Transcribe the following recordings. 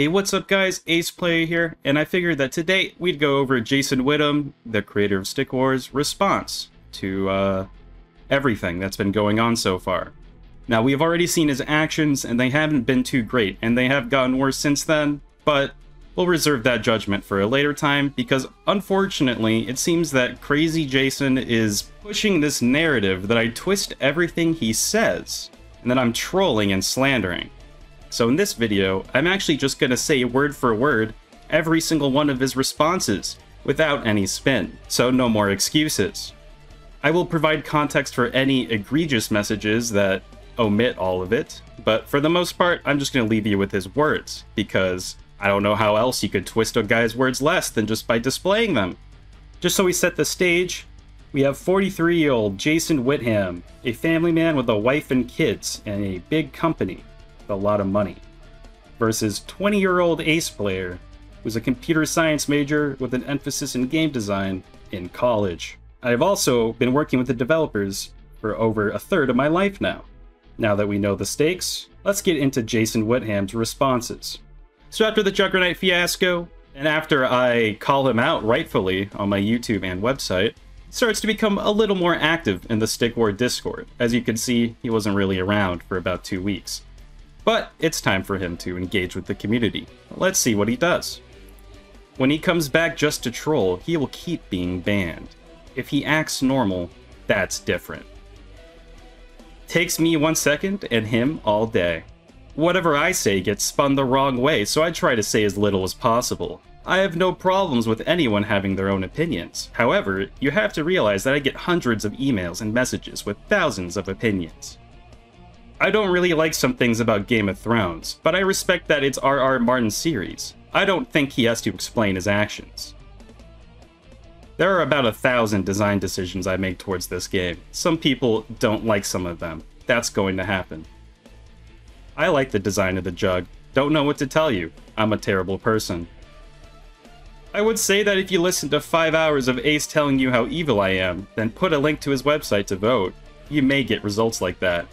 Hey, what's up guys, AsePlayer here, and I figured that today we'd go over Jason Whitham, the creator of Stick Wars, response to everything that's been going on so far. Now, we've already seen his actions, and they haven't been too great, and they have gotten worse since then, but we'll reserve that judgment for a later time, because unfortunately, it seems that Crazy Jason is pushing this narrative that I twist everything he says, and that I'm trolling and slandering. So in this video, I'm actually just going to say word for word every single one of his responses, without any spin, so no more excuses. I will provide context for any egregious messages that omit all of it, but for the most part, I'm just going to leave you with his words, because I don't know how else you could twist a guy's words less than just by displaying them. Just so we set the stage, we have 43-year-old Jason Whitham, a family man with a wife and kids and a big company. A lot of money, versus 20-year-old AsePlayer, who's a computer science major with an emphasis in game design in college. I've also been working with the developers for over a third of my life now. Now that we know the stakes, let's get into Jason Whitham's responses. So after the Juggernaut fiasco, and after I call him out rightfully on my YouTube and website, he starts to become a little more active in the Stick War Discord. As you can see, he wasn't really around for about 2 weeks. But it's time for him to engage with the community. Let's see what he does. When he comes back just to troll, he will keep being banned. If he acts normal, that's different. Takes me 1 second and him all day. Whatever I say gets spun the wrong way, so I try to say as little as possible. I have no problems with anyone having their own opinions. However, you have to realize that I get hundreds of emails and messages with thousands of opinions. I don't really like some things about Game of Thrones, but I respect that it's R.R. Martin's series. I don't think he has to explain his actions. There are about 1,000 design decisions I make towards this game. Some people don't like some of them. That's going to happen. I like the design of the jug. Don't know what to tell you. I'm a terrible person. I would say that if you listen to 5 hours of Ace telling you how evil I am, then put a link to his website to vote. You may get results like that.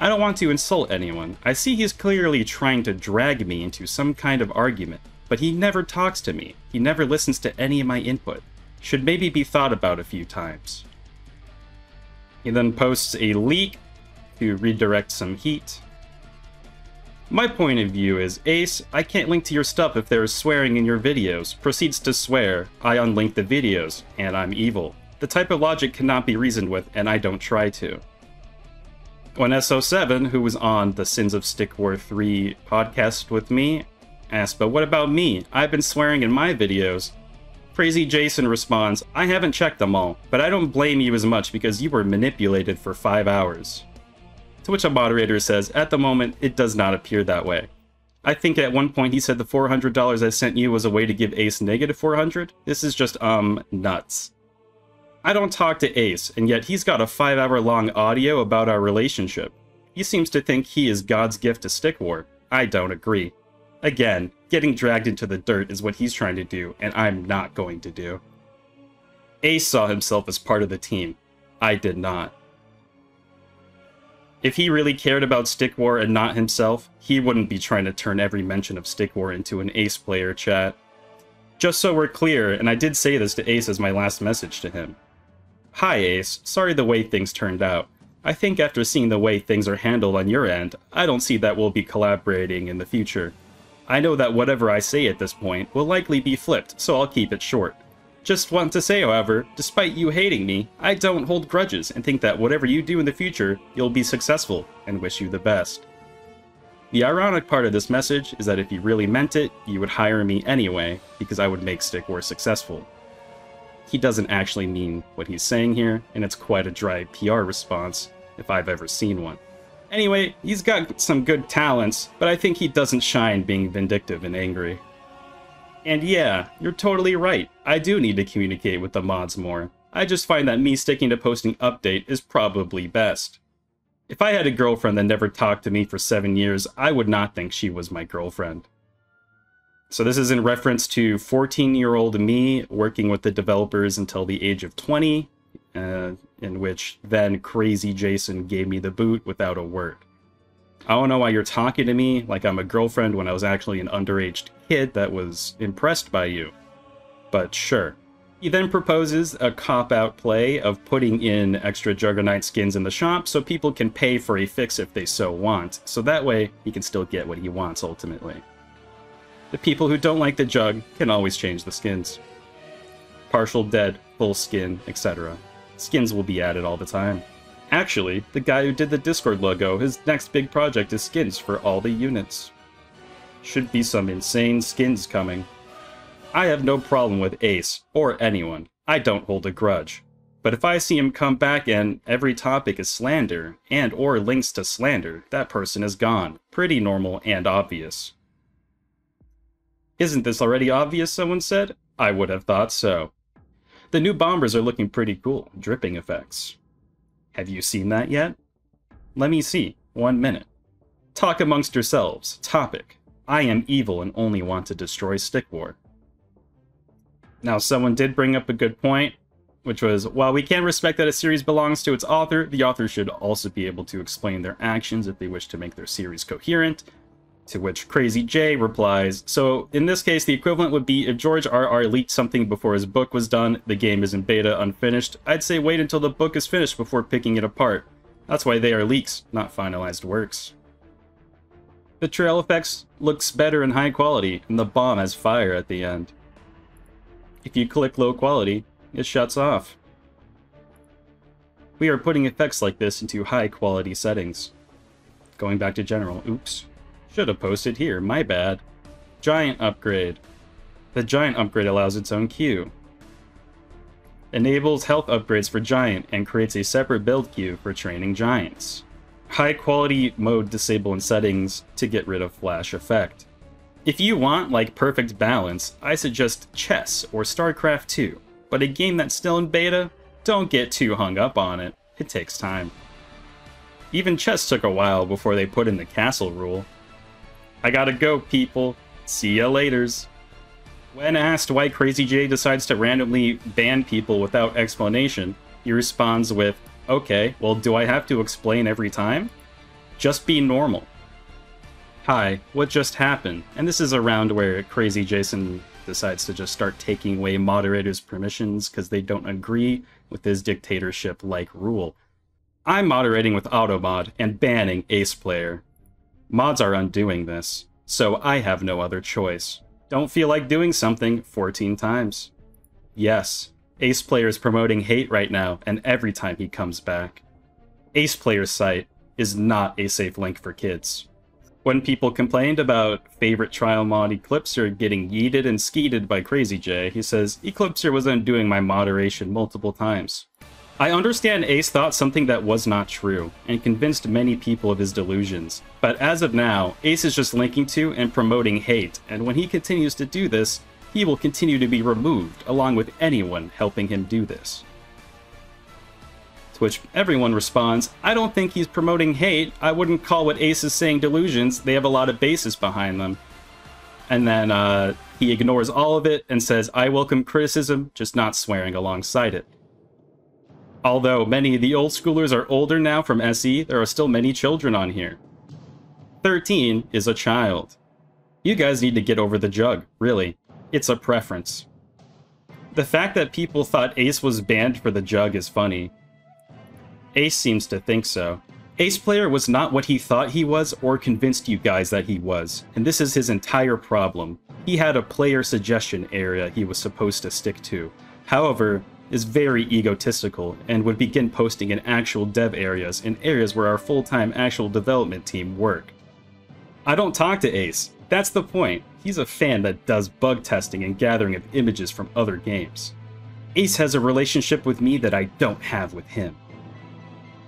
I don't want to insult anyone. I see he's clearly trying to drag me into some kind of argument, but he never talks to me. He never listens to any of my input. Should maybe be thought about a few times. He then posts a leak to redirect some heat. My point of view is, Ace, I can't link to your stuff if there is swearing in your videos. Proceeds to swear. I unlink the videos, and I'm evil. The type of logic cannot be reasoned with, and I don't try to. When SO7, who was on the Sins of Stick War 3 podcast with me, asked, but what about me? I've been swearing in my videos. Crazy Jason responds, I haven't checked them all, but I don't blame you as much because you were manipulated for 5 hours. To which a moderator says, at the moment, it does not appear that way. I think at one point he said the $400 I sent you was a way to give Ace negative 400. This is just, nuts. I don't talk to Ace, and yet he's got a 5-hour-long audio about our relationship. He seems to think he is God's gift to Stick War. I don't agree. Again, getting dragged into the dirt is what he's trying to do, and I'm not going to do. Ace saw himself as part of the team. I did not. If he really cared about Stick War and not himself, he wouldn't be trying to turn every mention of Stick War into an AsePlayer chat. Just so we're clear, and I did say this to Ace as my last message to him. Hi Ace, sorry the way things turned out. I think after seeing the way things are handled on your end, I don't see that we'll be collaborating in the future. I know that whatever I say at this point will likely be flipped, so I'll keep it short. Just want to say, however, despite you hating me, I don't hold grudges and think that whatever you do in the future, you'll be successful and wish you the best. The ironic part of this message is that if you really meant it, you would hire me anyway, because I would make Stick War successful. He doesn't actually mean what he's saying here, and it's quite a dry PR response, if I've ever seen one. Anyway, he's got some good talents, but I think he doesn't shine being vindictive and angry. And yeah, you're totally right. I do need to communicate with the mods more. I just find that me sticking to posting update is probably best. If I had a girlfriend that never talked to me for 7 years, I would not think she was my girlfriend. So this is in reference to 14-year-old me working with the developers until the age of 20, in which then Crazy Jason gave me the boot without a word. I don't know why you're talking to me like I'm a girlfriend when I was actually an underage kid that was impressed by you. But sure. He then proposes a cop-out play of putting in extra Juggernaut skins in the shop so people can pay for a fix if they so want, so that way he can still get what he wants ultimately. The people who don't like the Jug can always change the skins. Partial dead, full skin, etc. Skins will be added all the time. Actually, the guy who did the Discord logo, his next big project is skins for all the units. Should be some insane skins coming. I have no problem with Ace, or anyone. I don't hold a grudge. But if I see him come back and every topic is slander, and or links to slander, that person is gone. Pretty normal and obvious. Isn't this already obvious, someone said? I would have thought so. The new bombers are looking pretty cool. Dripping effects. Have you seen that yet? Let me see. 1 minute. Talk amongst yourselves. Topic. I am evil and only want to destroy Stick War. Now, someone did bring up a good point, which was, while we can respect that a series belongs to its author, the author should also be able to explain their actions if they wish to make their series coherent, to which crazyjay replies, so in this case, the equivalent would be if George R.R. leaked something before his book was done, the game is in beta, unfinished, I'd say wait until the book is finished before picking it apart. That's why they are leaks, not finalized works. The trail effects looks better in high quality, and the bomb has fire at the end. If you click low quality, it shuts off. We are putting effects like this into high quality settings. Going back to general, oops. Should have posted here, my bad. Giant upgrade. The giant upgrade allows its own queue. Enables health upgrades for giant and creates a separate build queue for training giants. High quality mode disable in settings to get rid of flash effect. If you want, like, perfect balance, I suggest chess or StarCraft 2, but a game that's still in beta, don't get too hung up on it. It takes time. Even chess took a while before they put in the castle rule. I gotta go, people. See ya laters. When asked why crazyjay decides to randomly ban people without explanation, he responds with, okay, well, do I have to explain every time? Just be normal. Hi, what just happened? And this is a round where Crazy Jason decides to just start taking away moderators' permissions because they don't agree with his dictatorship-like rule. I'm moderating with automod and banning AsePlayer. Mods are undoing this, so I have no other choice. Don't feel like doing something 14 times. Yes, AsePlayer is promoting hate right now and every time he comes back. AsePlayer's site is not a safe link for kids. When people complained about favorite trial mod Eclipser getting yeeted and skeeted by crazyjay, he says, Eclipser was undoing my moderation multiple times. I understand Ace thought something that was not true, and convinced many people of his delusions. But as of now, Ace is just linking to and promoting hate, and when he continues to do this, he will continue to be removed, along with anyone helping him do this. To which everyone responds, I don't think he's promoting hate. I wouldn't call what Ace is saying delusions. They have a lot of basis behind them. And then he ignores all of it and says, I welcome criticism, just not swearing alongside it. Although many of the old schoolers are older now from SE, there are still many children on here. 13 is a child. You guys need to get over the Jug, really. It's a preference. The fact that people thought Ace was banned for the Jug is funny. Ace seems to think so. AsePlayer was not what he thought he was or convinced you guys that he was, and this is his entire problem. He had a player suggestion area he was supposed to stick to. However, is very egotistical and would begin posting in actual dev areas, in areas where our full-time actual development team work. I don't talk to Ace. That's the point. He's a fan that does bug testing and gathering of images from other games. Ace has a relationship with me that I don't have with him.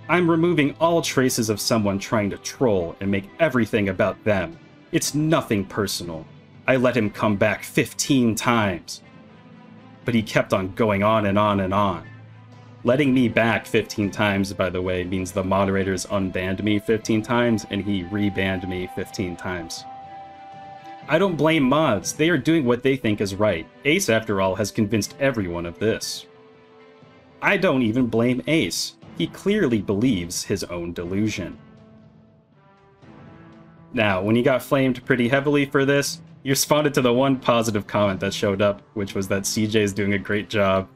I'm removing all traces of someone trying to troll and make everything about them. It's nothing personal. I let him come back 15 times. But he kept on going on and on and on. Letting me back 15 times, by the way, means the moderators unbanned me 15 times and he rebanned me 15 times. I don't blame mods. They are doing what they think is right. Ace, after all, has convinced everyone of this. I don't even blame Ace. He clearly believes his own delusion. Now, when you got flamed pretty heavily for this, you responded to the one positive comment that showed up, which was that CJ is doing a great job.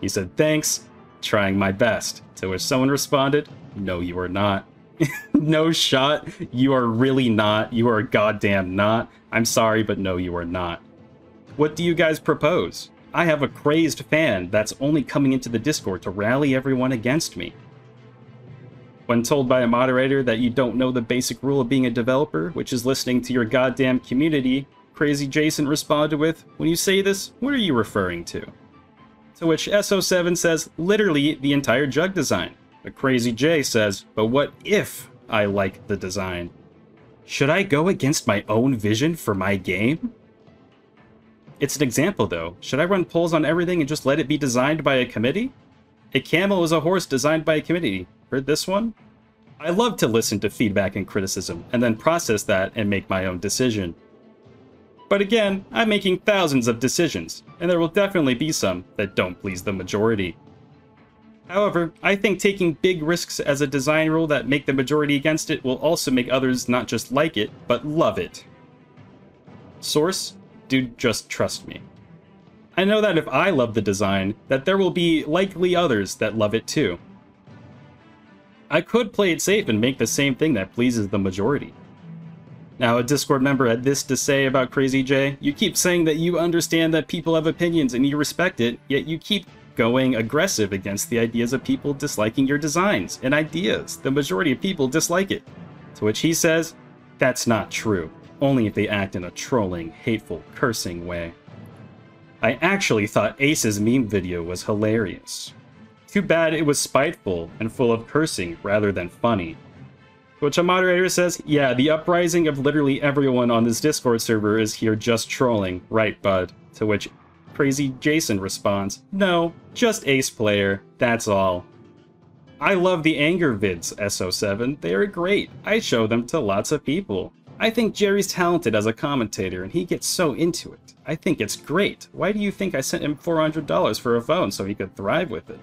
He said, thanks, trying my best. To which someone responded, no, you are not. No shot, you are really not. You are goddamn not. I'm sorry, but no, you are not. What do you guys propose? I have a crazed fan that's only coming into the Discord to rally everyone against me. When told by a moderator that you don't know the basic rule of being a developer, which is listening to your goddamn community, Crazy Jason responded with, when you say this, what are you referring to? To which SO7 says, literally the entire Jug design. But Crazy Jay says, but what if I like the design? Should I go against my own vision for my game? It's an example though. Should I run polls on everything and just let it be designed by a committee? A camel is a horse designed by a committee. Heard this one? I love to listen to feedback and criticism, and then process that and make my own decision. But again, I'm making thousands of decisions, and there will definitely be some that don't please the majority. However, I think taking big risks as a design rule that make the majority against it will also make others not just like it, but love it. Source, dude, just trust me. I know that if I love the design, that there will be likely others that love it too. I could play it safe and make the same thing that pleases the majority. Now, a Discord member had this to say about Crazy Jay. You keep saying that you understand that people have opinions and you respect it, yet you keep going aggressive against the ideas of people disliking your designs and ideas. The majority of people dislike it. To which he says, that's not true. Only if they act in a trolling, hateful, cursing way. I actually thought Ace's meme video was hilarious. Too bad it was spiteful and full of cursing rather than funny. Which a moderator says, yeah, the uprising of literally everyone on this Discord server is here just trolling, right bud? To which Crazy Jason responds, no, just AsePlayer, that's all. I love the anger vids, SO7, they are great. I show them to lots of people. I think Jerry's talented as a commentator and he gets so into it. I think it's great. Why do you think I sent him $400 for a phone so he could thrive with it?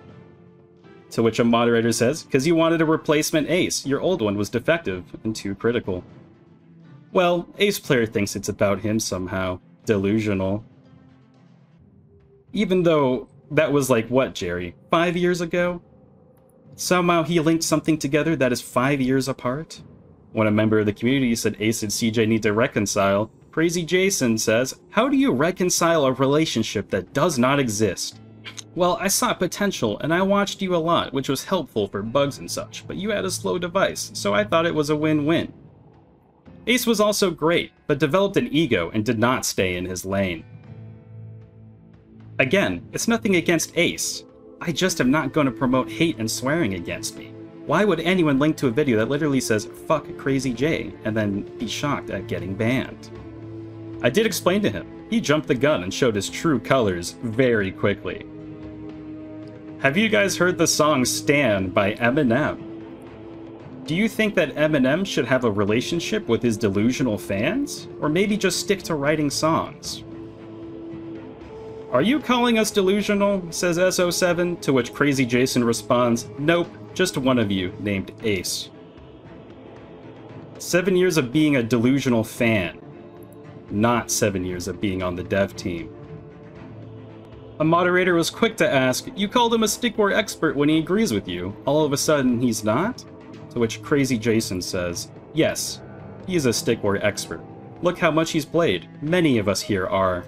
To which a moderator says, because you wanted a replacement Ace, your old one was defective and too critical. Well, AsePlayer thinks it's about him somehow. Delusional. Even though that was like, what, Jerry? 5 years ago? Somehow he linked something together that is 5 years apart? When a member of the community said Ace and CJ need to reconcile, Crazy Jason says, how do you reconcile a relationship that does not exist? Well, I saw potential, and I watched you a lot, which was helpful for bugs and such, but you had a slow device, so I thought it was a win-win. Ace was also great, but developed an ego and did not stay in his lane. Again, it's nothing against Ace. I just am not going to promote hate and swearing against me. Why would anyone link to a video that literally says, fuck Crazy Jay, and then be shocked at getting banned? I did explain to him. He jumped the gun and showed his true colors very quickly. Have you guys heard the song Stan by Eminem? Do you think that Eminem should have a relationship with his delusional fans? Or maybe just stick to writing songs? Are you calling us delusional? Says SO7, to which Crazy Jason responds, nope, just one of you named Ace. 7 years of being a delusional fan, not 7 years of being on the dev team. A moderator was quick to ask, you called him a Stick War expert when he agrees with you. All of a sudden, he's not? To which Crazy Jason says, yes, he is a Stick War expert. Look how much he's played. Many of us here are.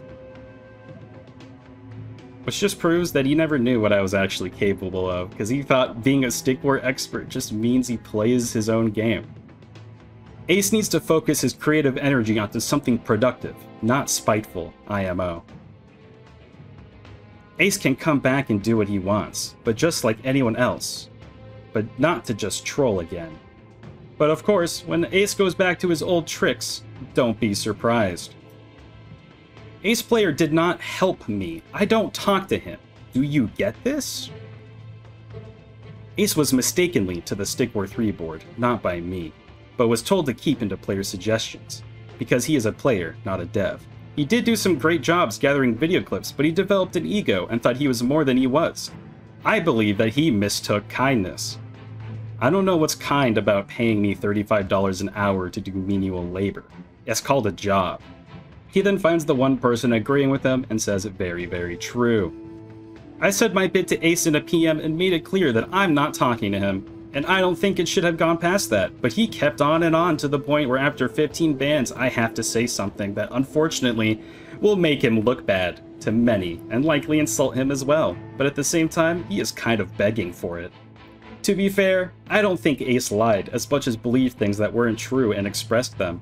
Which just proves that he never knew what I was actually capable of, because he thought being a Stick War expert just means he plays his own game. Ace needs to focus his creative energy onto something productive, not spiteful, IMO. Ace can come back and do what he wants, but just like anyone else, but not to just troll again. But of course, when Ace goes back to his old tricks, don't be surprised. AsePlayer did not help me. I don't talk to him. Do you get this? Ace was mistakenly to the Stick War 3 board, not by me, but was told to keep into player suggestions, because he is a player, not a dev. He did do some great jobs gathering video clips, but he developed an ego and thought he was more than he was. I believe that he mistook kindness. I don't know what's kind about paying me $35 an hour to do menial labor. It's called a job. He then finds the one person agreeing with him and says, very, very true. I said my bid to Ace in a PM and made it clear that I'm not talking to him, and I don't think it should have gone past that, but he kept on and on to the point where after 15 bans, I have to say something that unfortunately will make him look bad to many and likely insult him as well, but at the same time, he is kind of begging for it. To be fair, I don't think Ace lied as much as believed things that weren't true and expressed them.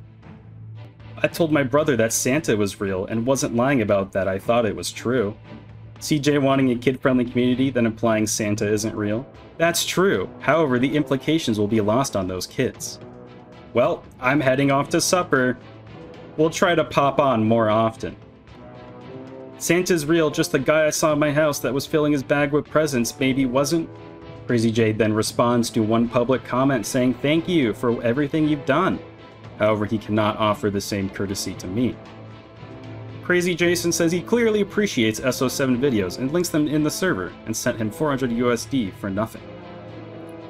I told my brother that Santa was real and wasn't lying about that I thought it was true. CJ wanting a kid-friendly community, then implying Santa isn't real? That's true, however the implications will be lost on those kids. Well, I'm heading off to supper. We'll try to pop on more often. Santa's real, just the guy I saw in my house that was filling his bag with presents maybe wasn't? crazyjay then responds to one public comment saying thank you for everything you've done. However, he cannot offer the same courtesy to me. Crazy Jason says he clearly appreciates SO7 videos and links them in the server and sent him $400 USD for nothing.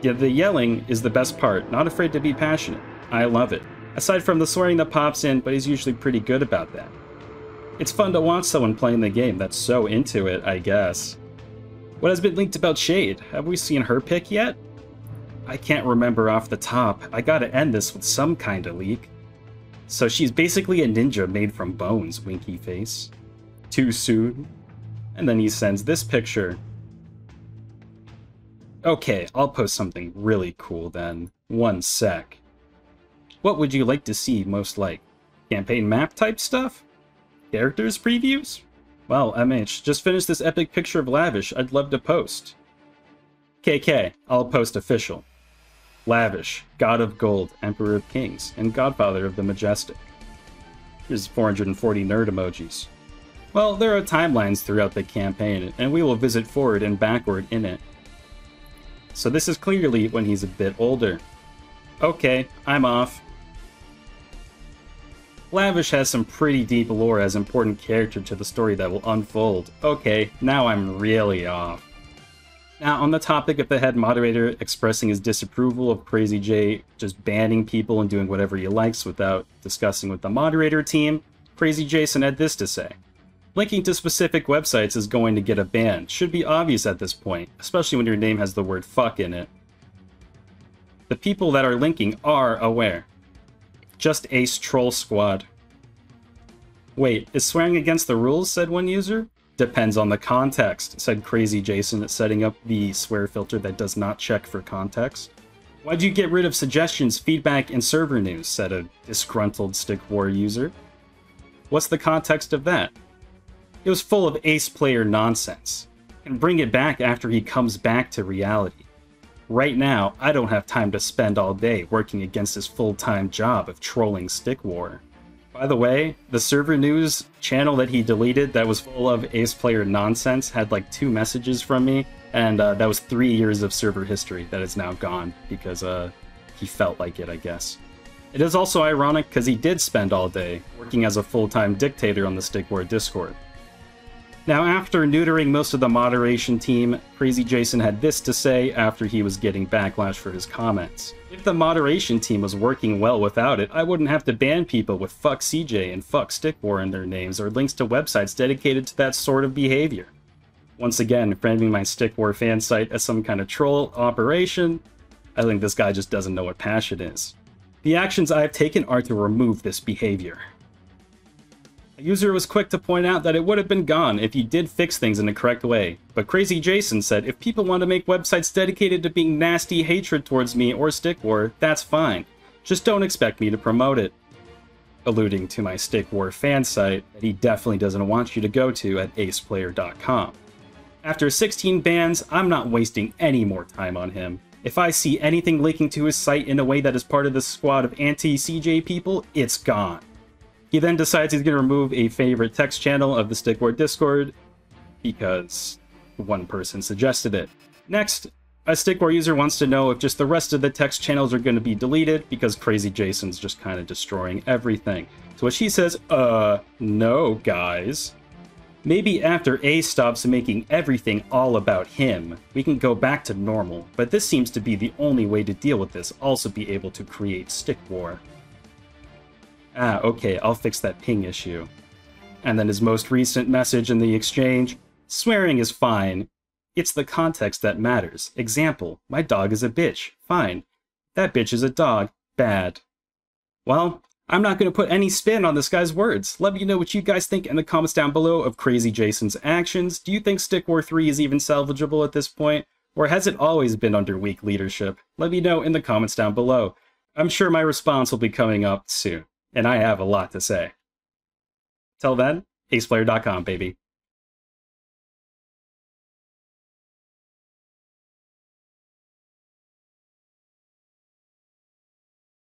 Yet the yelling is the best part, not afraid to be passionate. I love it. Aside from the swearing that pops in, but he's usually pretty good about that. It's fun to watch someone playing the game that's so into it, I guess. What has been leaked about Shade? Have we seen her pick yet? I can't remember off the top. I gotta end this with some kind of leak. So she's basically a ninja made from bones, winky face. Too soon. And then he sends this picture. Okay, I'll post something really cool then. One sec. What would you like to see most like? Campaign map type stuff? Characters previews? Well, MH, just finished this epic picture of Lavish. I'd love to post. KK, I'll post official. Lavish, God of Gold, Emperor of Kings, and Godfather of the Majestic. Here's 440 nerd emojis. Well, there are timelines throughout the campaign, and we will visit forward and backward in it. So this is clearly when he's a bit older. Okay, I'm off. Lavish has some pretty deep lore as important character to the story that will unfold. Okay, now I'm really off. Now, on the topic of the head moderator expressing his disapproval of crazyjay just banning people and doing whatever he likes without discussing with the moderator team, Crazy Jason had this to say. Linking to specific websites is going to get a ban. Should be obvious at this point, especially when your name has the word fuck in it. The people that are linking are aware. Just Ace Troll Squad. Wait, is swearing against the rules, said one user? Depends on the context, said Crazy Jason, setting up the swear filter that does not check for context. Why'd you get rid of suggestions, feedback, and server news, said a disgruntled Stick War user. What's the context of that? It was full of AsePlayer nonsense. And bring it back after he comes back to reality. Right now, I don't have time to spend all day working against his full-time job of trolling Stick War. By the way, the server news channel that he deleted that was full of AsePlayer nonsense had like 2 messages from me, and that was 3 years of server history that is now gone because he felt like it, I guess. It is also ironic because he did spend all day working as a full-time dictator on the Stick War Discord. Now, after neutering most of the moderation team, Crazy Jason had this to say after he was getting backlash for his comments. If the moderation team was working well without it, I wouldn't have to ban people with fuck CJ and fuck Stick War in their names or links to websites dedicated to that sort of behavior. Once again, framing my Stick War fan site as some kind of troll operation, I think this guy just doesn't know what passion is. The actions I have taken are to remove this behavior. A user was quick to point out that it would have been gone if you did fix things in the correct way, but Crazy Jason said if people want to make websites dedicated to being nasty hatred towards me or Stick War, that's fine. Just don't expect me to promote it. Alluding to my Stick War fan site that he definitely doesn't want you to go to at aseplayer.com. After 16 bans, I'm not wasting any more time on him. If I see anything linking to his site in a way that is part of the squad of anti-CJ people, it's gone. He then decides he's going to remove a favorite text channel of the Stick War Discord because one person suggested it. Next, a Stick War user wants to know if just the rest of the text channels are going to be deleted because Crazy Jason's just kind of destroying everything. To which he says, no, guys. Maybe after Ace stops making everything all about him, we can go back to normal, but this seems to be the only way to deal with this, also be able to create Stick War. Ah, okay, I'll fix that ping issue. And then his most recent message in the exchange, swearing is fine. It's the context that matters. Example, my dog is a bitch. Fine. That bitch is a dog. Bad. Well, I'm not going to put any spin on this guy's words. Let me know what you guys think in the comments down below of Crazy Jason's actions. Do you think Stick War 3 is even salvageable at this point? Or has it always been under weak leadership? Let me know in the comments down below. I'm sure my response will be coming up soon. And I have a lot to say. Till then, aseplayer.com, baby.